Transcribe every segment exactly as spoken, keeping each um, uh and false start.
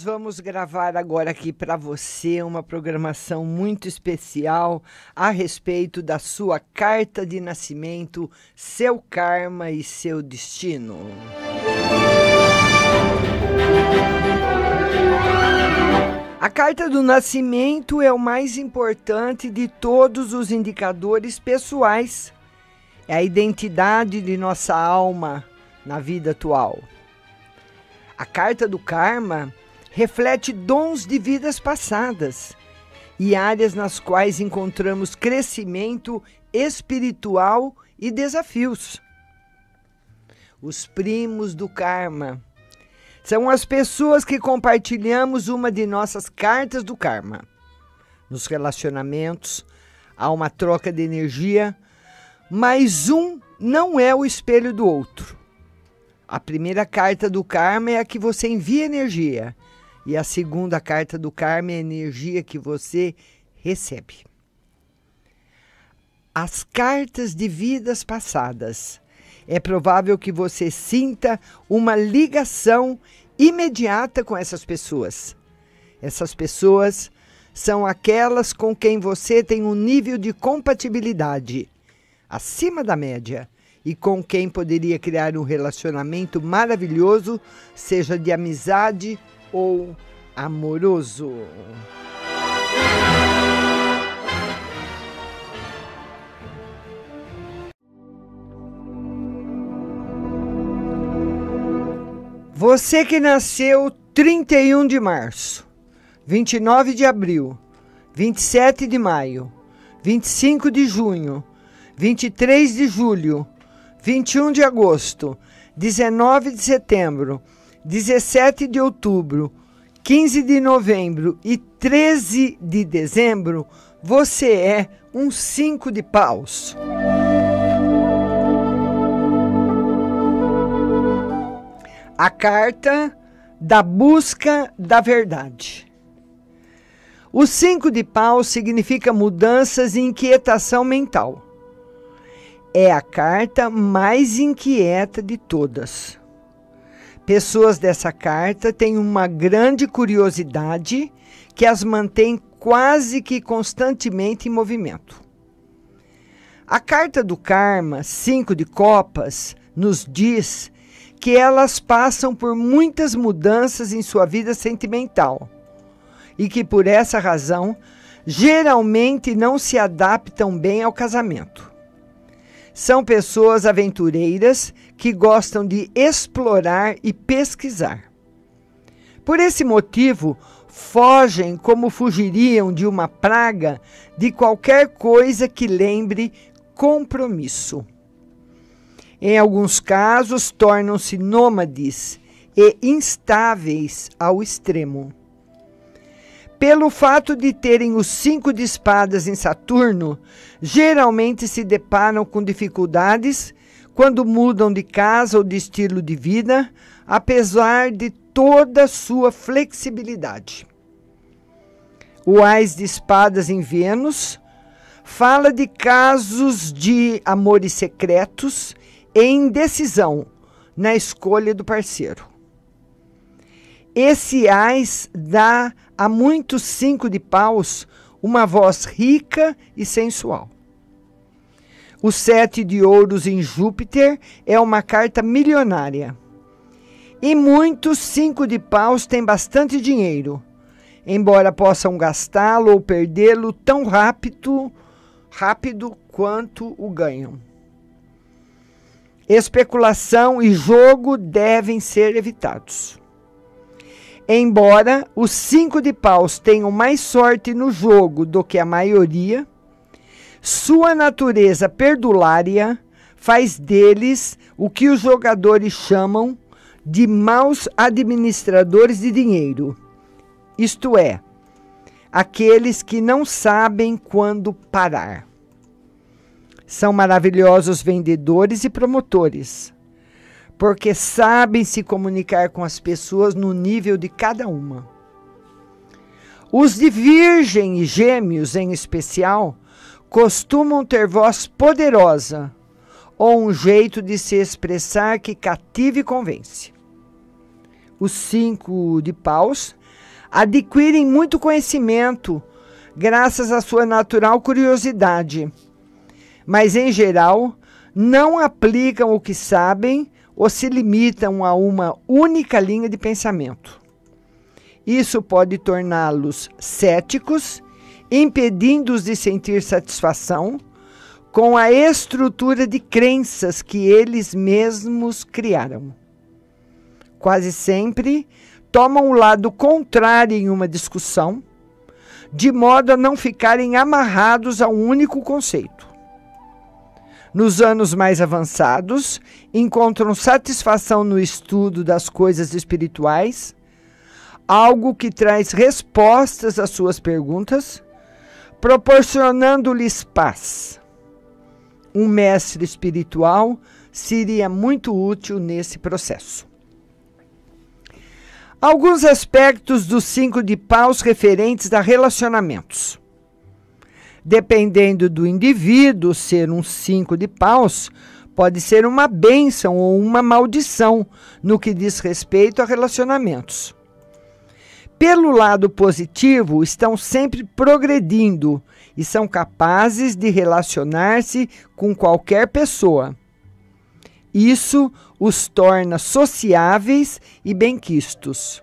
nós vamos gravar agora aqui para você uma programação muito especial a respeito da sua carta de nascimento, seu karma e seu destino. A carta do nascimento é o mais importante de todos os indicadores pessoais. É a identidade de nossa alma na vida atual. A carta do karma reflete dons de vidas passadas e áreas nas quais encontramos crescimento espiritual e desafios. Os primos do karma são as pessoas que compartilhamos uma de nossas cartas do karma. Nos relacionamentos, há uma troca de energia, mas um não é o espelho do outro. A primeira carta do karma é a que você envia energia, e a segunda carta do karma é a energia que você recebe. As cartas de vidas passadas. É provável que você sinta uma ligação imediata com essas pessoas. Essas pessoas são aquelas com quem você tem um nível de compatibilidade acima da média e com quem poderia criar um relacionamento maravilhoso, seja de amizade ou amoroso. Você que nasceu trinta e um de março, vinte e nove de abril, vinte e sete de maio, vinte e cinco de junho, vinte e três de julho, vinte e um de agosto, dezenove de setembro, dezessete de outubro, quinze de novembro e treze de dezembro, você é um cinco de paus. A carta da busca da verdade. O cinco de paus significa mudanças e inquietação mental. É a carta mais inquieta de todas. Pessoas dessa carta têm uma grande curiosidade que as mantém quase que constantemente em movimento. A carta do karma, cinco de copas, nos diz que elas passam por muitas mudanças em sua vida sentimental e que, por essa razão, geralmente não se adaptam bem ao casamento. São pessoas aventureiras que gostam de explorar e pesquisar. Por esse motivo, fogem como fugiriam de uma praga de qualquer coisa que lembre compromisso. Em alguns casos, tornam-se nômades e instáveis ao extremo. Pelo fato de terem os cinco de espadas em Saturno, geralmente se deparam com dificuldades quando mudam de casa ou de estilo de vida, apesar de toda sua flexibilidade. O Ás de espadas em Vênus fala de casos de amores secretos e indecisão na escolha do parceiro. Esse ás dá a muitos cinco de paus uma voz rica e sensual. O sete de ouros em Júpiter é uma carta milionária. E muitos cinco de paus têm bastante dinheiro, embora possam gastá-lo ou perdê-lo tão rápido, rápido quanto o ganham. Especulação e jogo devem ser evitados. Embora os cinco de paus tenham mais sorte no jogo do que a maioria, sua natureza perdulária faz deles o que os jogadores chamam de maus administradores de dinheiro, isto é, aqueles que não sabem quando parar. São maravilhosos vendedores e promotores, porque sabem se comunicar com as pessoas no nível de cada uma. Os de Virgem e Gêmeos, em especial, costumam ter voz poderosa ou um jeito de se expressar que cativa e convence. Os cinco de paus adquirem muito conhecimento, graças à sua natural curiosidade. Mas, em geral, não aplicam o que sabem ou se limitam a uma única linha de pensamento. Isso pode torná-los céticos, impedindo-os de sentir satisfação com a estrutura de crenças que eles mesmos criaram. Quase sempre tomam o lado contrário em uma discussão, de modo a não ficarem amarrados a um único conceito. Nos anos mais avançados, encontram satisfação no estudo das coisas espirituais, algo que traz respostas às suas perguntas, proporcionando-lhes paz. Um mestre espiritual seria muito útil nesse processo. Alguns aspectos dos cinco de Paus referentes a relacionamentos. Dependendo do indivíduo, ser um cinco de Paus pode ser uma bênção ou uma maldição no que diz respeito a relacionamentos. Pelo lado positivo, estão sempre progredindo e são capazes de relacionar-se com qualquer pessoa. Isso os torna sociáveis e benquistos.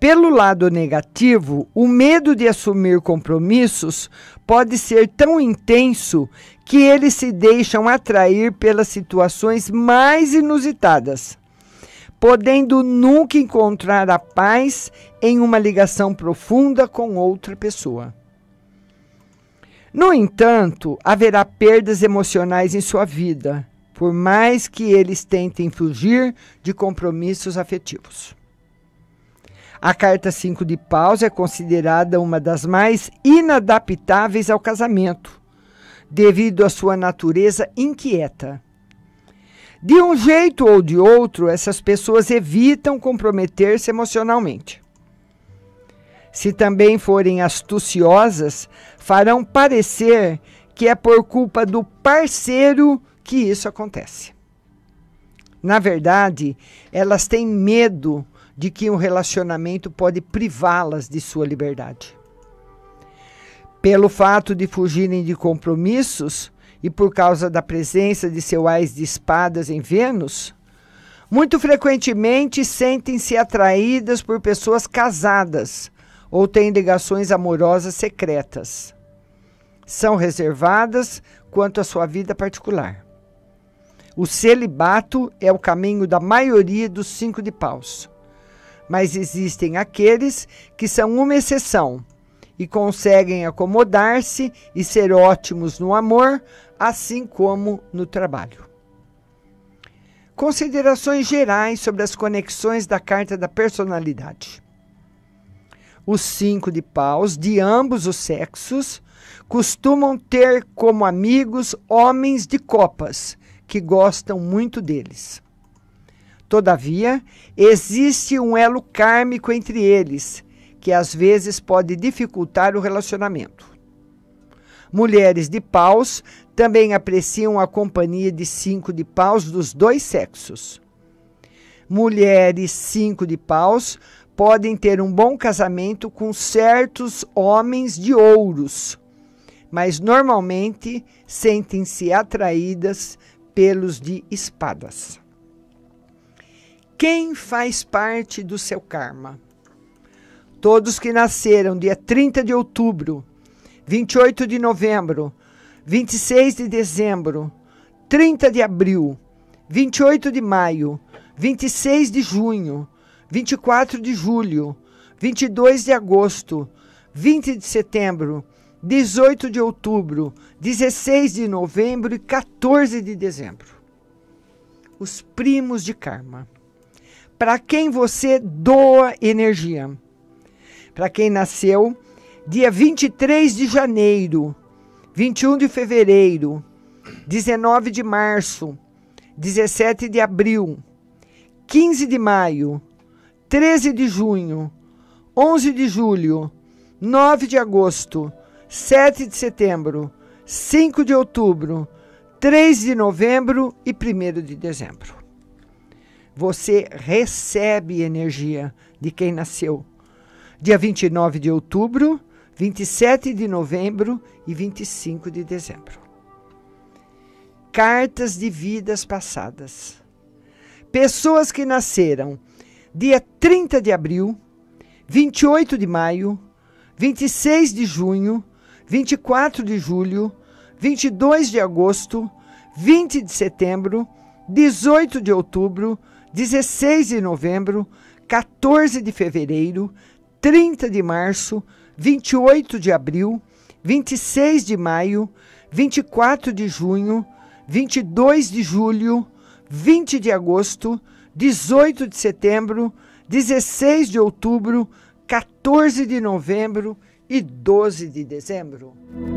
Pelo lado negativo, o medo de assumir compromissos pode ser tão intenso que eles se deixam atrair pelas situações mais inusitadas, podendo nunca encontrar a paz em uma ligação profunda com outra pessoa. No entanto, haverá perdas emocionais em sua vida, por mais que eles tentem fugir de compromissos afetivos. A carta cinco de Paus é considerada uma das mais inadaptáveis ao casamento, devido à sua natureza inquieta. De um jeito ou de outro, essas pessoas evitam comprometer-se emocionalmente. Se também forem astuciosas, farão parecer que é por culpa do parceiro que isso acontece. Na verdade, elas têm medo de que um relacionamento pode privá-las de sua liberdade. Pelo fato de fugirem de compromissos e por causa da presença de seu ás de espadas em Vênus, muito frequentemente sentem-se atraídas por pessoas casadas ou têm ligações amorosas secretas. São reservadas quanto à sua vida particular. O celibato é o caminho da maioria dos cinco de Paus, mas existem aqueles que são uma exceção e conseguem acomodar-se e ser ótimos no amor, assim como no trabalho. Considerações gerais sobre as conexões da carta da personalidade. Os cinco de Paus, de ambos os sexos, costumam ter como amigos homens de copas, que gostam muito deles. Todavia, existe um elo kármico entre eles, que às vezes pode dificultar o relacionamento. Mulheres de Paus também apreciam a companhia de cinco de Paus dos dois sexos. Mulheres cinco de Paus podem ter um bom casamento com certos homens de ouros, mas normalmente sentem-se atraídas pelos de espadas. Quem faz parte do seu karma? Todos que nasceram dia trinta de outubro, vinte e oito de novembro, vinte e seis de dezembro, trinta de abril, vinte e oito de maio, vinte e seis de junho, vinte e quatro de julho, vinte e dois de agosto, vinte de setembro, dezoito de outubro, dezesseis de novembro e quatorze de dezembro. Os primos de karma. Para quem você doa energia. Para quem nasceu dia vinte e três de janeiro, vinte e um de fevereiro, dezenove de março, dezessete de abril, quinze de maio, treze de junho, onze de julho, nove de agosto, sete de setembro, cinco de outubro, três de novembro e primeiro de dezembro. Você recebe energia de quem nasceu, dia vinte e nove de outubro, vinte e sete de novembro e vinte e cinco de dezembro. Cartas de vidas passadas. Pessoas que nasceram dia trinta de abril, vinte e oito de maio, vinte e seis de junho, vinte e quatro de julho, vinte e dois de agosto, vinte de setembro, dezoito de outubro, dezesseis de novembro, quatorze de fevereiro, trinta de março, vinte e oito de abril, vinte e seis de maio, vinte e quatro de junho, vinte e dois de julho, vinte de agosto, dezoito de setembro, dezesseis de outubro, quatorze de novembro e doze de dezembro.